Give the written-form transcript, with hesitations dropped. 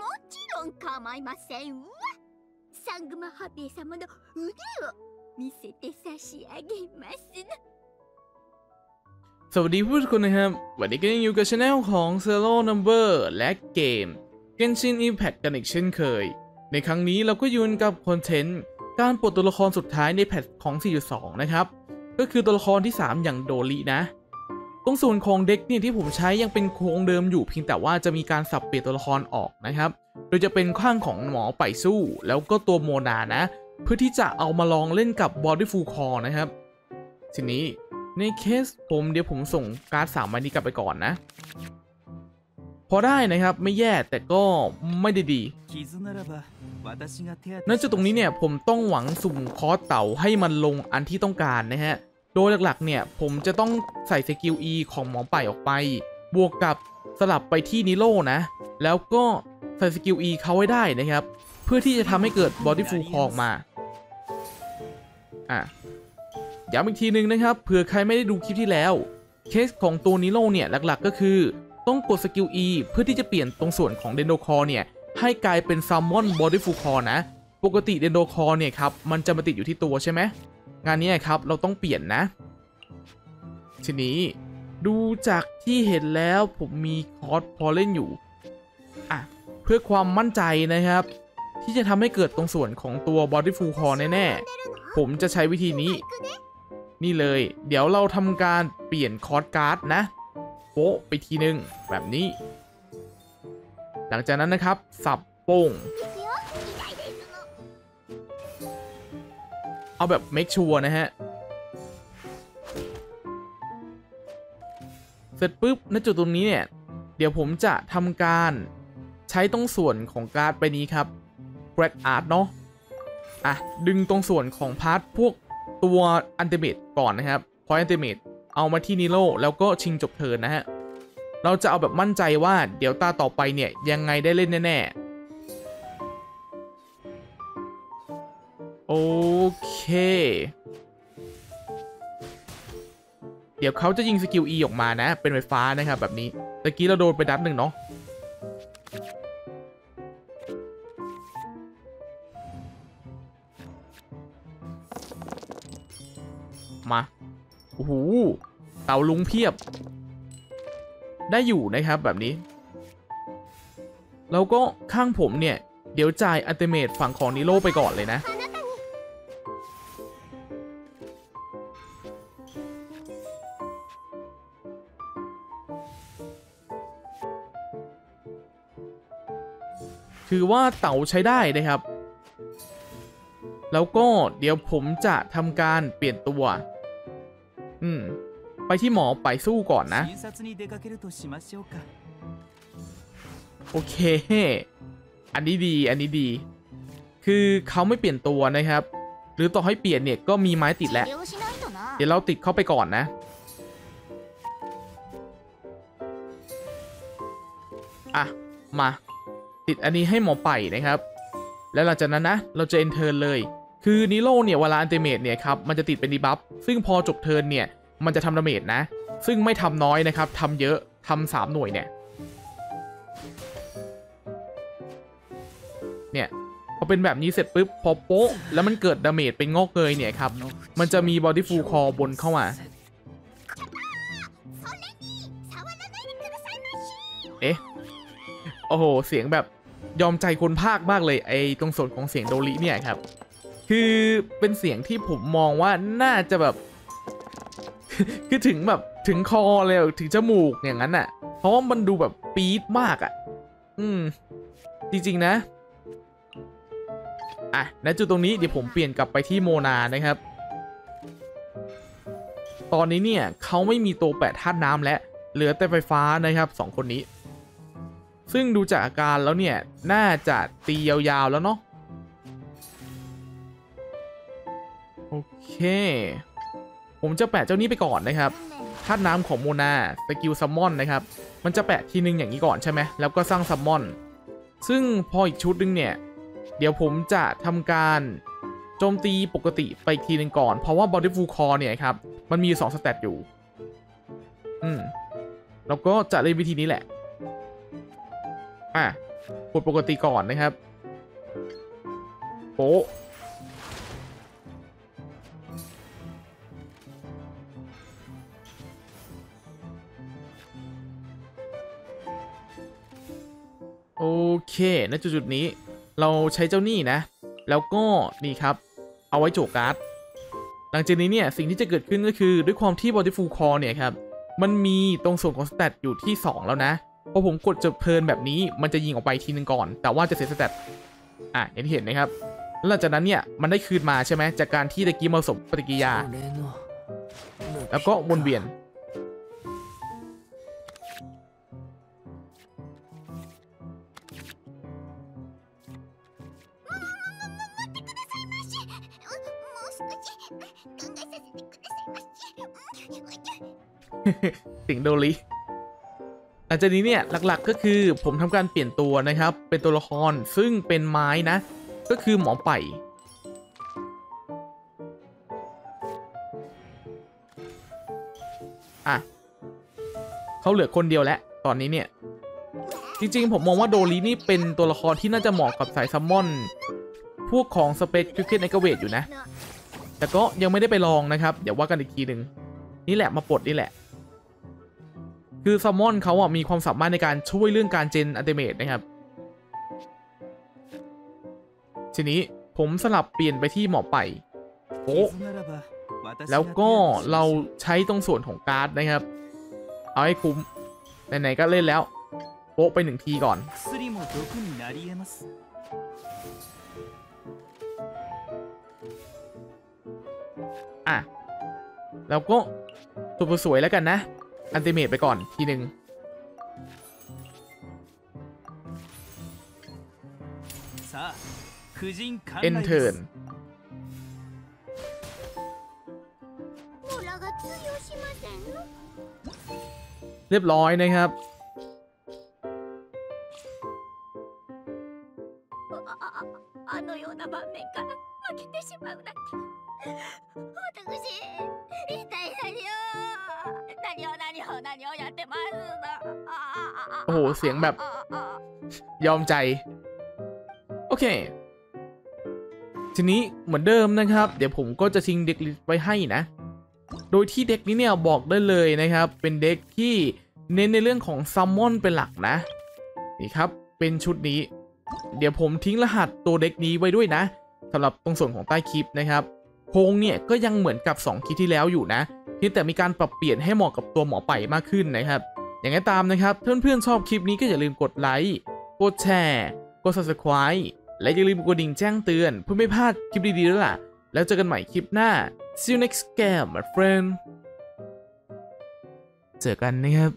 もちろん構いませんわ。サングマハベ様の腕を見せて差し上げますな。สวัสดีผู้คนนะครับวันนี้ก็ยังอยู่กับช anel ของ Zero Number และเกม Genshin Impact กันอีกเช่นเคยในครั้งนี้เราก็ยืนกับคอนเทนต์การปลดตัวละครสุดท้ายในแพทของ 4.2 นะครับก็คือตัวละครที่3อย่างโดรินะตรงส่วนของเด็กเนี่ยที่ผมใช้ยังเป็นโครงเดิมอยู่เพียงแต่ว่าจะมีการสับเปลี่ยนตัวละครออกนะครับโดยจะเป็นข้างของหมอไปสู้แล้วก็ตัวโมนานะเพื่อที่จะเอามาลองเล่นกับบอดี้ฟูลคอร์นะครับทีนี้ในเคสผมเดี๋ยวผมส่งการ์ด3ใบนี้กลับไปก่อนนะพอได้นะครับไม่แย่แต่ก็ไม่ได้ดีณจุดตรงนี้เนี่ยผมต้องหวังสุ่มคอเต่าให้มันลงอันที่ต้องการนะฮะโดยหลักๆเนี่ยผมจะต้องใส่สกิล E ของหมอป่ายออกไปบวกกับสลับไปที่นิโร่นะแล้วก็ใส่สกิล E เขาไว้ได้นะครับเพื่อที่จะทำให้เกิดบอดี้ฟูลคอร์มาย้ำอีกทีนึงนะครับเผื่อใครไม่ได้ดูคลิปที่แล้วเคสของตัวนิโร่เนี่ยหลักๆก็คือต้องกดสกิล E เพื่อที่จะเปลี่ยนตรงส่วนของเดนโดคอร์เนี่ยให้กลายเป็นซัมมอนบอดี้ฟูลคอร์นะปกติเดนโดคอร์เนี่ยครับมันจะมาติดอยู่ที่ตัวใช่ไหมงานนี้ครับเราต้องเปลี่ยนนะทีนี้ดูจากที่เห็นแล้วผมมีคอร์สพอเล่นอยู่เพื่อความมั่นใจนะครับที่จะทำให้เกิดตรงส่วนของตัวบอดี้ฟูลคอร์แน่ๆผมจะใช้วิธีนี้นี่เลยเดี๋ยวเราทำการเปลี่ยนคอร์สการ์ดนะโป๊ะไปทีนึงแบบนี้หลังจากนั้นนะครับสับโป้งเอาแบบเมคชัวร์นะฮะเสร็จปุ๊บณจุดตรงนี้เนี่ยเดี๋ยวผมจะทำการใช้ตรงส่วนของการ์ดไปนี้ครับแกรดอาร์ตเนาะดึงตรงส่วนของพาร์ทพวกตัวอันติเมตก่อนนะครับพออันติเมตเอามาที่นิโร่แล้วก็ชิงจบเทิร์นนะฮะเราจะเอาแบบมั่นใจว่าเดี๋ยวตาต่อไปเนี่ยยังไงได้เล่นแน่ๆโอเคเดี๋ยวเขาจะยิงสกิล E ออกมานะเป็นไฟฟ้านะครับแบบนี้ตะกี้เราโดนไปดับหนึ่งเนาะมาโอ้โหเต่าลุงเพียบได้อยู่นะครับแบบนี้แล้วก็ข้างผมเนี่ยเดี๋ยวจ่ายอัลติเมทฝั่งของนิโร่ไปก่อนเลยนะคือว่าเต่าใช้ได้นะครับแล้วก็เดี๋ยวผมจะทำการเปลี่ยนตัวไปที่หมอไปสู้ก่อนนะโอเคอันนี้ดีอันนี้ดีคือเขาไม่เปลี่ยนตัวนะครับหรือต่อให้เปลี่ยนเนี่ยก็มีไม้ติดแล้วเดี๋ยวเราติดเข้าไปก่อนนะมาติดอันนี้ให้หมอไปนะครับแล้วหลังจากนั้นนะเราจะเอ็นเทิร์นเลยคือนิโร่เนี่ยเวลาอันติเมตเนี่ยครับมันจะติดเป็นดีบัฟซึ่งพอจบเทิร์นเนี่ยมันจะทำดาเมจนะซึ่งไม่ทำน้อยนะครับทำเยอะทำ3หน่วยเนี่ยพอเป็นแบบนี้เสร็จปุ๊บพอโป๊ะแล้วมันเกิดดาเมจเป็นงอกเกยเนี่ยครับมันจะมีบอดี้ฟูลคอร์บนเข้ามาโอ้โหเสียงแบบยอมใจคนภาคมากเลยไอ้ตรงส่วนของเสียงโดริเนี่ยครับคือเป็นเสียงที่ผมมองว่าน่าจะแบบ คือถึงแบบถึงคอเลยถึงจมูกอย่างนั้นน่ะเพราะว่ามันดูแบบปี๊ดมากจริงๆนะณจุดตรงนี้เดี๋ยวผมเปลี่ยนกลับไปที่โมนานะครับตอนนี้เนี่ยเขาไม่มีตัวแปะธาตุน้ำและเหลือแต่ไฟฟ้านะครับ2คนนี้ซึ่งดูจากอาการแล้วเนี่ยน่าจะตียาวๆแล้วเนาะโอเคผมจะแปะเจ้านี้ไปก่อนนะครับธาตุน้ำของโมนาสกิลซัมมอนนะครับมันจะแปะทีนึงอย่างนี้ก่อนใช่ไหมแล้วก็สร้างซัมมอนซึ่งพออีกชุดนึงเนี่ยเดี๋ยวผมจะทำการโจมตีปกติไปทีนึงก่อนเพราะว่าบอดี้ฟูลคอร์เนี่ยครับมันมี2สเตตอยู่แล้วก็จะเล่นวิธีนี้แหละ มาขุดปกติก่อนนะครับโอ้โอเคณจุดนี้เราใช้เจ้านี่นะแล้วก็นี่ครับเอาไว้โจกการ์ดหลังจากนี้เนี่ยสิ่งที่จะเกิดขึ้นก็คือด้วยความที่ Bountiful Call เนี่ยครับมันมีตรงส่วนของสแตทอยู่ที่2แล้วนะพอผมกดจบเพลินแบบนี้มันจะยิงออกไปทีนึงก่อนแต่ว่าจะเสียสแตทอย่างที่เห็นนะครับหลังจากนั้นเนี่ยมันได้คืนมาใช่ไหมจากการที่ตะกี้มาสมปฏิกิริยาแล้วก็วนเวียนสิงโดริหลังจากนี้เนี่ยหลักๆก็คือผมทำการเปลี่ยนตัวนะครับเป็นตัวละครซึ่งเป็นไม้นะก็คือหมอไผ่เขาเหลือคนเดียวแล้วตอนนี้เนี่ยจริงๆผมมองว่าโดรินี่เป็นตัวละครที่น่าจะเหมาะกับสายซัมมอนพวกของสเปซคิวเคนไอเกเวทอยู่นะแต่ก็ยังไม่ได้ไปลองนะครับเดี๋ยวว่ากันอีกทีหนึ่งนี่แหละมาปลดนี่แหละคือซัมมอนเขาอ่ะมีความสามารถในการช่วยเรื่องการเจนอัลติเมทนะครับทีนี้ผมสลับเปลี่ยนไปที่หมอไปแล้วก็เราใช้ตรงส่วนของการ์ดนะครับเอาให้คุ้มไหนๆก็เล่นแล้วโป๊ะไปหนึ่งทีก่อนแล้วก็ตัวสวยแล้วกันนะอันติเมตไปก่อนทีหนึ่งเอ็นเทิร์นเรียบร้อยนะครับโอ้โหเสียงแบบยอมใจโอเคทีนี้เหมือนเดิมนะครับเดี๋ยวผมก็จะทิ้งเด็กไว้ให้นะโดยที่เด็กนี้เนี่ยบอกได้เลยนะครับเป็นเด็กที่เน้นในเรื่องของซัมมอนเป็นหลักนะนี่ครับเป็นชุดนี้เดี๋ยวผมทิ้งรหัสตัวเด็กนี้ไว้ด้วยนะสำหรับตรงส่วนของใต้คลิปนะครับโครงเนี่ยก็ยังเหมือนกับ2คลิปที่แล้วอยู่นะเพียงแต่มีการปรับเปลี่ยนให้เหมาะกับตัวหมอไผ่มากขึ้นนะครับอย่างไรตามนะครับเพื่อนๆชอบคลิปนี้ก็อย่าลืมกดไลค์กดแชร์กด Subscribe และอย่าลืมกดดิ่งแจ้งเตือนเพื่อไม่พลาดคลิปดีๆด้วยล่ะแล้วเจอกันใหม่คลิปหน้า See you next game my friend เจอกันนะครับ